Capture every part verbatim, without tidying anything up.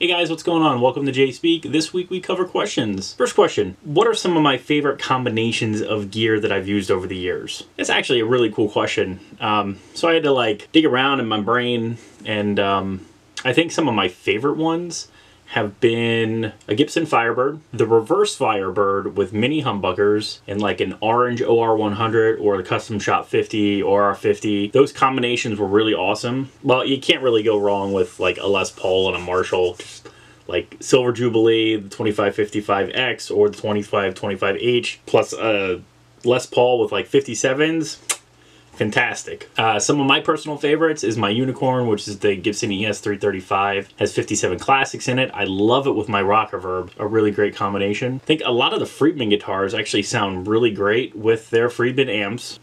Hey guys, what's going on? Welcome to J Speak. This week we cover questions. First question, what are some of my favorite combinations of gear that I've used over the years? That's actually a really cool question. Um, so I had to like dig around in my brain, and um, I think some of my favorite ones have been a Gibson Firebird, the Reverse Firebird with mini humbuckers, and like an orange O R one hundred or the Custom Shop fifty, O R fifty. Those combinations were really awesome. Well, you can't really go wrong with like a Les Paul and a Marshall, just like Silver Jubilee, the twenty-five fifty-five X or the twenty-five twenty-five H, plus a Les Paul with like fifty-sevens. Fantastic. Uh, some of my personal favorites is my unicorn, which is the Gibson E S three thirty-five. Has fifty-seven classics in it. I love it with my Rockerverb, a really great combination. I think a lot of the Friedman guitars actually sound really great with their Friedman amps.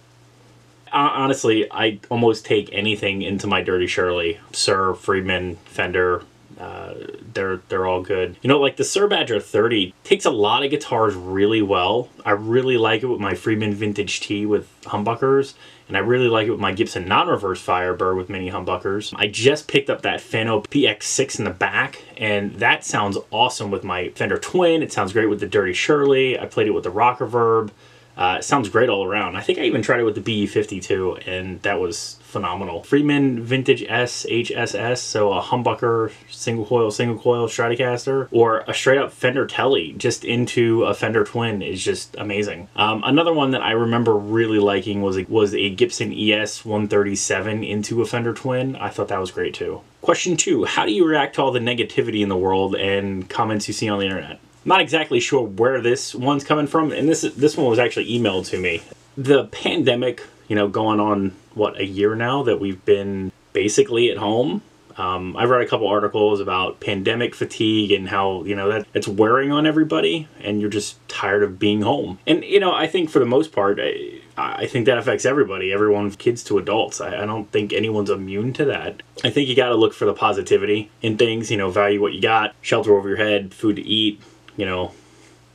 Uh, honestly, I almost take anything into my Dirty Shirley. Suhr, Friedman, Fender, uh, they're, they're all good. You know, like the Suhr Badger thirty takes a lot of guitars really well. I really like it with my Friedman Vintage T with humbuckers. And I really like it with my Gibson non-reverse Firebird with mini humbuckers. I just picked up that Fano P X six in the back, and that sounds awesome with my Fender Twin. It sounds great with the Dirty Shirley. I played it with the Rockerverb. Uh, it sounds great all around. I think I even tried it with the B E fifty-two, and that was phenomenal. Friedman Vintage S H S S, so a humbucker, single coil, single coil Stratocaster, or a straight up Fender Tele just into a Fender Twin is just amazing. Um, another one that I remember really liking was a, was a Gibson E S one thirty-seven into a Fender Twin. I thought that was great too. Question two, how do you react to all the negativity in the world and comments you see on the internet? Not exactly sure where this one's coming from, and this this one was actually emailed to me. The pandemic, you know, going on, what, a year now that we've been basically at home. Um, I've read a couple articles about pandemic fatigue and how, you know, that it's wearing on everybody and you're just tired of being home. And, you know, I think for the most part, I, I think that affects everybody, everyone, kids to adults. I, I don't think anyone's immune to that. I think you got to look for the positivity in things, you know, value what you got, shelter over your head, food to eat, you know,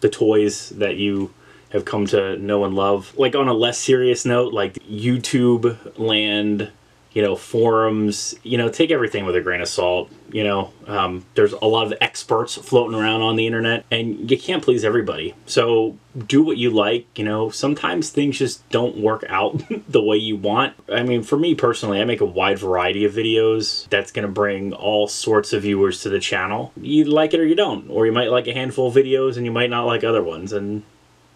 the toys that you have come to know and love. Like on a less serious note, like YouTube land, you know, forums, you know, take everything with a grain of salt. You know, um, there's a lot of experts floating around on the internet, and you can't please everybody. So do what you like. You know, sometimes things just don't work out the way you want. I mean, for me personally, I make a wide variety of videos. That's going to bring all sorts of viewers to the channel. You like it or you don't, or you might like a handful of videos and you might not like other ones. And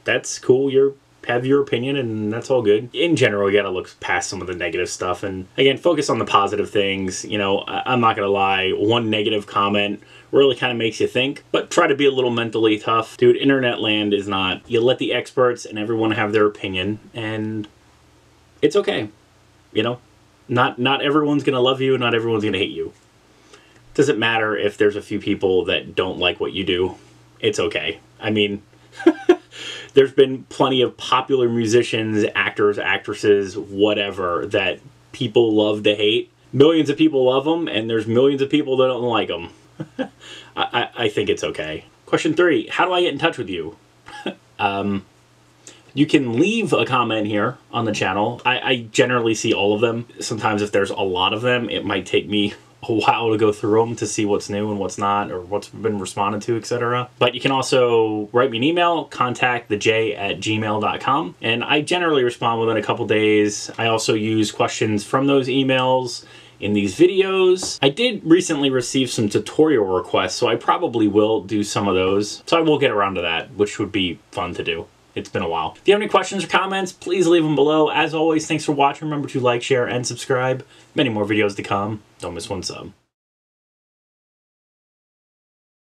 that's cool. You're have your opinion, and that's all good. In general, you gotta look past some of the negative stuff, and again, focus on the positive things. You know, I'm not gonna lie, one negative comment really kind of makes you think, but try to be a little mentally tough. Dude, internet land is not, you let the experts and everyone have their opinion, and it's okay. You know, not not everyone's gonna love you, and not everyone's gonna hate you. It doesn't matter if there's a few people that don't like what you do. It's okay. I mean, there's been plenty of popular musicians, actors, actresses, whatever, that people love to hate. Millions of people love them, and there's millions of people that don't like them. I, I, I think it's okay. Question three, how do I get in touch with you? um, you can leave a comment here on the channel. I, I generally see all of them. Sometimes if there's a lot of them, it might take me a while to go through them to see what's new and what's not, or what's been responded to, et cetera. But you can also write me an email, contact the jay at gmail dot com, and I generally respond within a couple days. I also use questions from those emails in these videos. I did recently receive some tutorial requests, so I probably will do some of those. So I will get around to that, which would be fun to do. It's been a while. If you have any questions or comments, please leave them below. As always, thanks for watching. Remember to like, share, and subscribe. Many more videos to come. Don't miss one sub.